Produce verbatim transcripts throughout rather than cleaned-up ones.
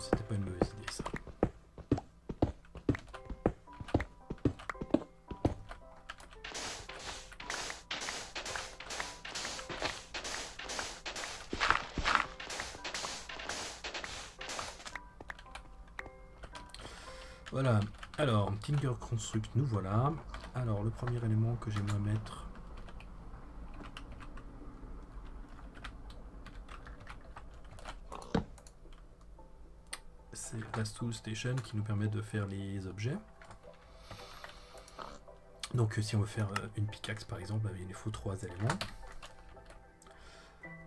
c'était pas une mauvaise idée ça. Voilà, alors Tinkers' Construct, nous voilà. Alors le premier élément que j'aimerais mettre, c'est la Tool station qui nous permet de faire les objets. Donc si on veut faire une pickaxe par exemple, il nous faut trois éléments.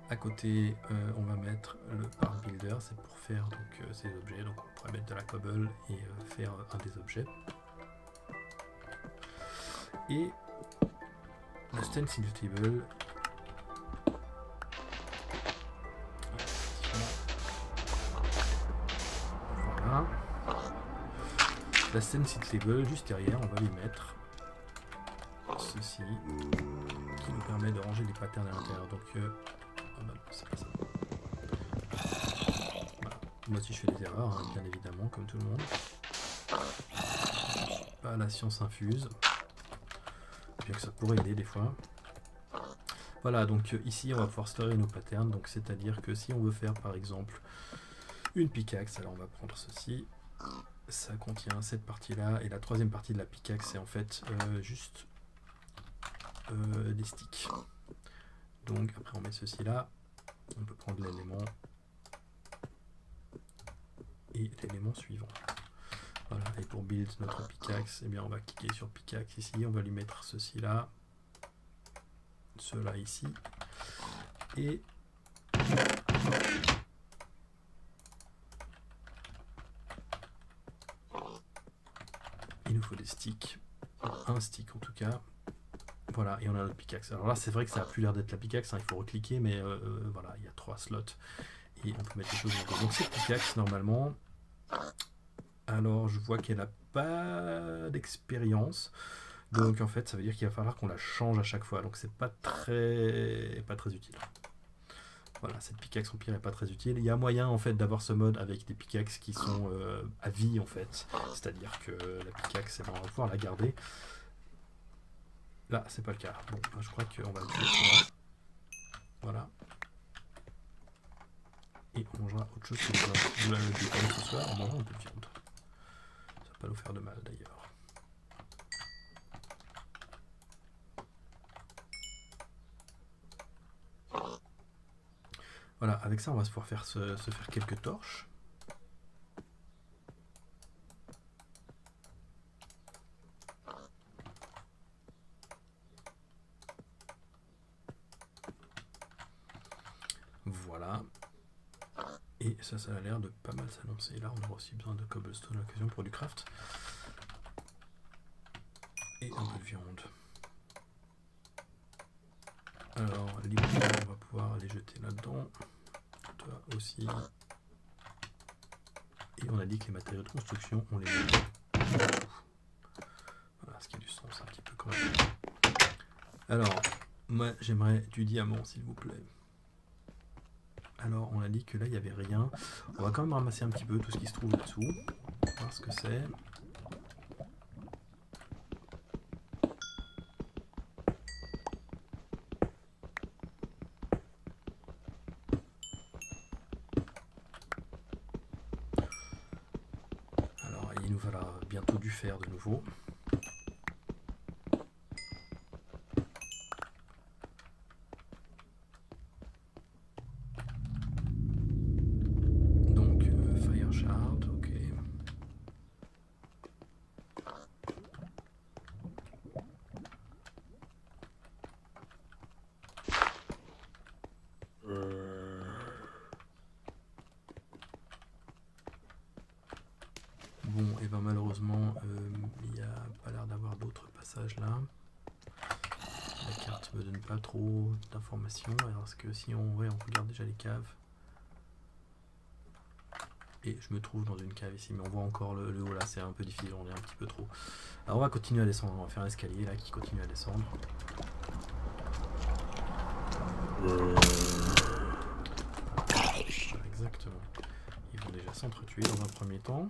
À côté, euh, on va mettre le Art builder, c'est pour faire donc euh, ces objets. Donc on pourrait mettre de la cobble et euh, faire euh, un des objets. Et le stencil table. Voilà. La stencil table juste derrière, on va lui mettre ceci qui nous permet de ranger des patterns à l'intérieur. Donc euh, bah non, c'est pas ça. Voilà. Moi aussi je fais des erreurs, hein, bien évidemment, comme tout le monde. Pas la science infuse. Bien que ça pourrait aider des fois. Voilà, donc ici on va pouvoir stocker nos patterns. Donc c'est-à-dire que si on veut faire par exemple une pickaxe, alors on va prendre ceci. Ça contient cette partie-là. Et la troisième partie de la pickaxe, c'est en fait euh, juste euh, des sticks. Donc après on met ceci là, on peut prendre l'élément et l'élément suivant. Voilà, et pour build notre pickaxe, et eh bien on va cliquer sur pickaxe ici, on va lui mettre ceci là, cela ici, et il nous faut des sticks, un stick en tout cas. Voilà, et on a notre pickaxe. Alors là, c'est vrai que ça a plus l'air d'être la pickaxe, hein, il faut recliquer, mais euh, voilà, il y a trois slots et on peut mettre les choses dans le. Donc cette pickaxe, normalement, alors je vois qu'elle n'a pas d'expérience, donc en fait, ça veut dire qu'il va falloir qu'on la change à chaque fois, donc c'est pas très, pas très utile. Voilà, cette pickaxe en pire n'est pas très utile. Il y a moyen en fait d'avoir ce mode avec des pickaxes qui sont euh, à vie en fait, c'est-à-dire que la pickaxe, on va pouvoir la garder. Là, c'est pas le cas. Bon, je crois qu'on va le faire. Voilà. Et on mangera autre chose que le viande ce soir. On mangera un peu de viande. Ça va pas nous faire de mal d'ailleurs. Voilà, avec ça, on va se pouvoir faire se, se faire quelques torches. Ça, ça a l'air de pas mal s'annoncer. Là, on aura aussi besoin de cobblestone à l'occasion pour du craft. Et un peu de viande. Alors, les boutons, on va pouvoir les jeter là-dedans. Toi aussi. Et on a dit que les matériaux de construction, on les met. Voilà, ce qui a du sens un petit peu quand même. Alors, moi, j'aimerais du diamant, s'il vous plaît. Alors on a dit que là il n'y avait rien. On va quand même ramasser un petit peu tout ce qui se trouve là-dessous. Voir ce que c'est. Alors il nous falloir bientôt du fer de nouveau. Là, la carte me donne pas trop d'informations. Alors est-ce que si on, ouais, on regarde déjà les caves, et je me trouve dans une cave ici, mais on voit encore le, le haut là, c'est un peu difficile, on est un petit peu trop. Alors on va continuer à descendre, on va faire un escalier là qui continue à descendre. Exactement, ils vont déjà va s'entretuer dans un premier temps.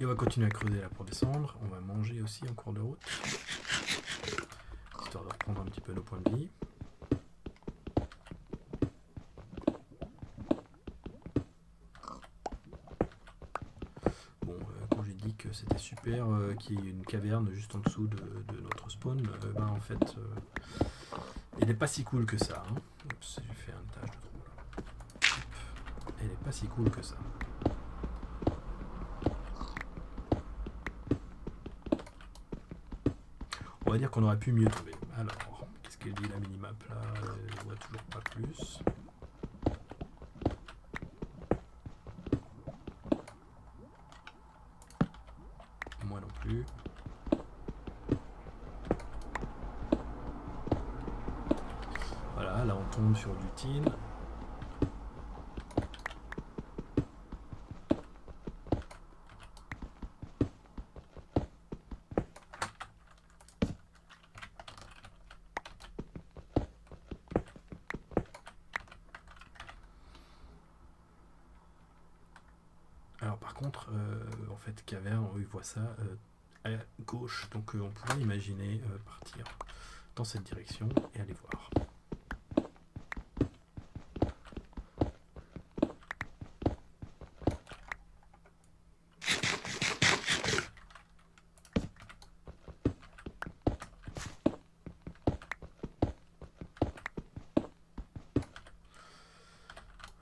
Et on va continuer à creuser là pour descendre. On va manger aussi en cours de route, histoire de reprendre un petit peu nos points de vie. Bon, euh, quand j'ai dit que c'était super euh, qu'il y ait une caverne juste en dessous de, de notre spawn, euh, ben en fait, euh, elle n'est pas si cool que ça. Hein. Oups, j'ai fait un tâche de trou là. Elle n'est pas si cool que ça. On va dire qu'on aurait pu mieux trouver. Alors, qu'est-ce qu'elle dit la minimap là? On voit toujours pas plus. Moi non plus. Voilà, là on tombe sur du tin. Ça euh, à gauche, donc euh, on pourrait imaginer euh, partir dans cette direction et aller voir.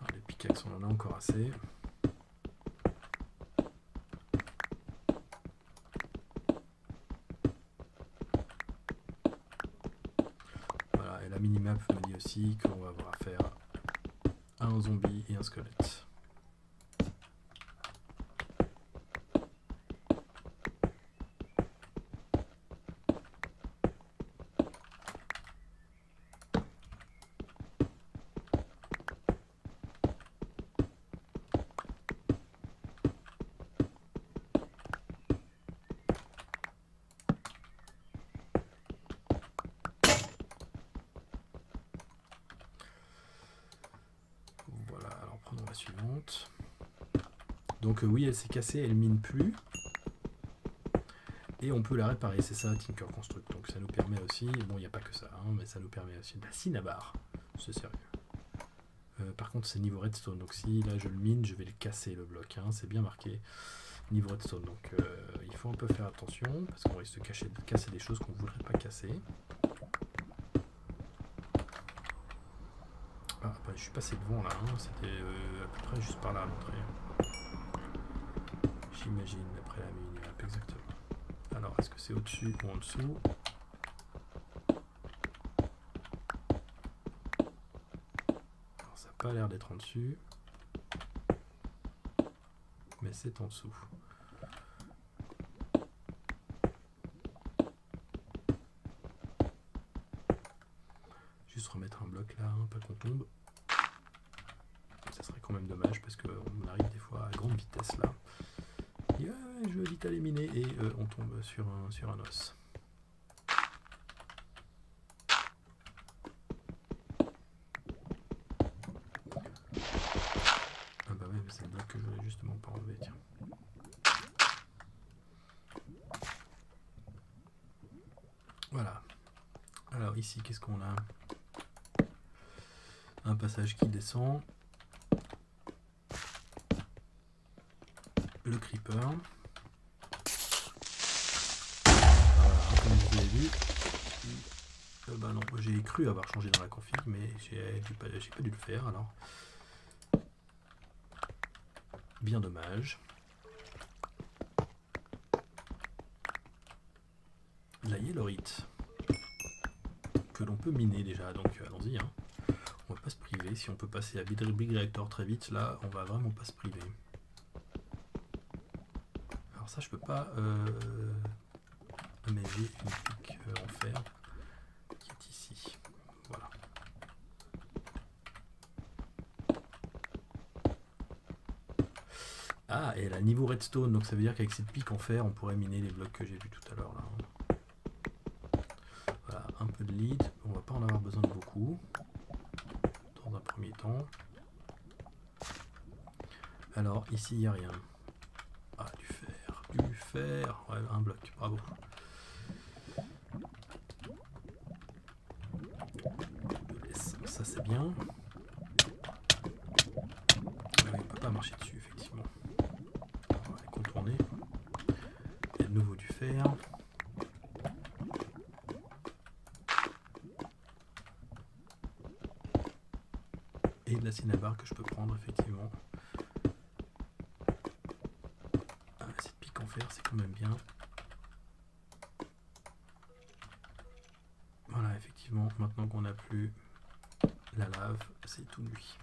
Alors, les pickaxes, on en a encore assez. Qu'on va avoir affaire à un zombie et un squelette. Suivante. Donc euh, oui, elle s'est cassée, elle mine plus et on peut la réparer, c'est ça Tinkers' Construct. Donc ça nous permet aussi, bon il n'y a pas que ça hein, mais ça nous permet aussi de la Cinnabar, c'est sérieux. Euh, par contre c'est niveau redstone, donc si là je le mine, je vais le casser le bloc, hein, c'est bien marqué niveau redstone, donc euh, il faut un peu faire attention parce qu'on risque de, cacher, de casser des choses qu'on ne voudrait pas casser. Ah, bah, je suis passé devant là, hein. C'était euh, à peu près juste par là à l'entrée. J'imagine, après la mini-map, exactement. Alors, est-ce que c'est au-dessus ou en dessous? Alors, ça n'a pas l'air d'être en dessus. Mais c'est en dessous. Remettre un bloc là, hein, pas qu'on tombe. Ça serait quand même dommage parce qu'on arrive des fois à grande vitesse là. Et euh, je vais vite aller miner et euh, on tombe sur un, sur un os. Ah bah ouais, c'est le bloc que je voulais justement pas enlever, tiens. Voilà. Alors ici, qu'est-ce qu'on a? Un passage qui descend, le creeper, voilà, comme vous avez vu, euh, bah non, j'ai cru avoir changé dans la config, mais j'ai pas, pas dû le faire, alors. Bien dommage. La yellowite, que l'on peut miner déjà, donc allons-y, hein. On va pas se priver, si on peut passer à Big Reactor très vite, là, on va vraiment pas se priver. Alors ça, je peux pas... Euh... mais j'ai une pique en fer qui est ici. Voilà. Ah, et elle a niveau redstone, donc ça veut dire qu'avec cette pique en fer, on pourrait miner les blocs que j'ai vus tout à l'heure, là. Voilà, un peu de lead, on va pas en avoir besoin de beaucoup. Dans un premier temps. Alors, ici, il n'y a rien. Ah, du fer, du fer, ouais, un bloc, bravo. Ça, c'est bien. Mais on ne peut pas marcher dessus, effectivement. On va les contourner. Il y a de nouveau du fer. Et de la cinnabar que je peux prendre, effectivement. Ah, cette pique en fer, c'est quand même bien. Voilà, effectivement, maintenant qu'on n'a plus... la lave, c'est tout nuit.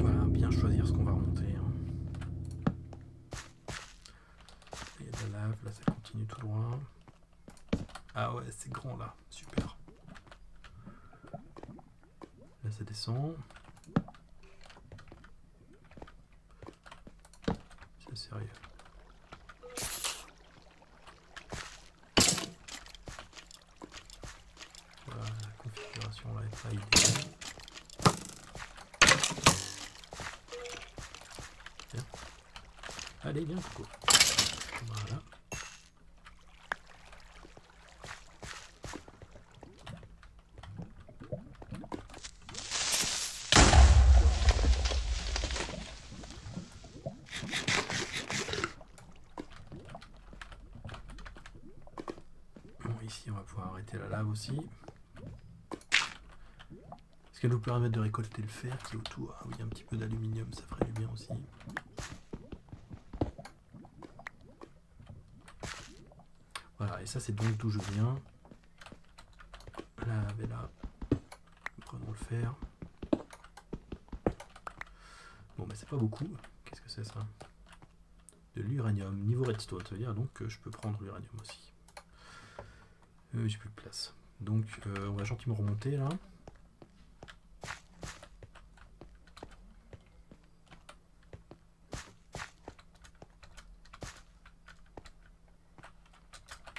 Voilà, bien choisir ce qu'on va remonter. Hein. Il y a de la lave, là ça continue tout droit. Ah ouais, c'est grand là, super. Là ça descend. Sérieux. Voilà, la configuration là est pas idéale. Bien. Allez, bien, Coco. Voilà. Aussi. Est-ce qu'elle nous permet de récolter le fer qui est autour? Ah oui, un petit peu d'aluminium, ça ferait du bien aussi. Voilà, et ça c'est donc d'où je viens. Là, mais là, prenons le fer. Bon, mais c'est pas beaucoup. Qu'est-ce que c'est ça? De l'uranium, niveau redstone, ça veut dire donc que je peux prendre l'uranium aussi. Euh, j'ai plus de place. Donc euh, on va gentiment remonter là.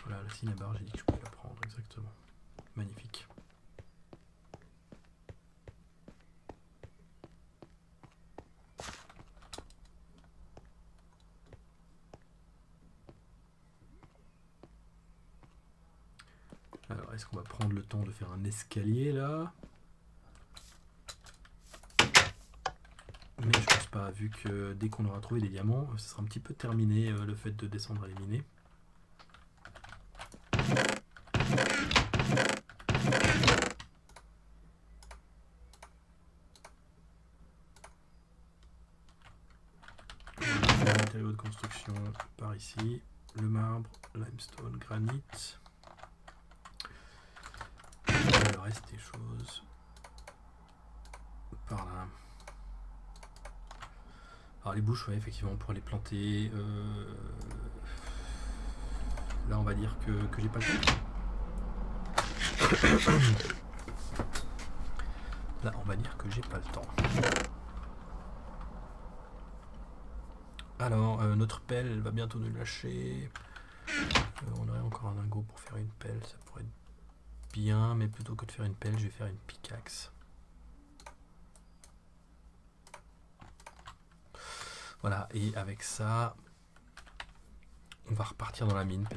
Voilà, la cinnabar, j'ai dit que je pouvais la prendre, exactement. Magnifique. Alors, est-ce qu'on va prendre le temps de faire un escalier, là? Mais je pense pas, vu que dès qu'on aura trouvé des diamants, ce sera un petit peu terminé, euh, le fait de descendre à les miner. Les matériaux de construction par ici. Le marbre, limestone, granit... des choses par là. Alors les bouches, ouais, effectivement, pour les planter. Euh... Là, on va dire que, que j'ai pas le temps. Là, on va dire que j'ai pas le temps. Alors, euh, notre pelle va bientôt nous lâcher. Euh, on aurait encore un lingot pour faire une pelle, ça pourrait être bien, mais plutôt que de faire une pelle, je vais faire une pickaxe. Voilà, et avec ça, on va repartir dans la mine.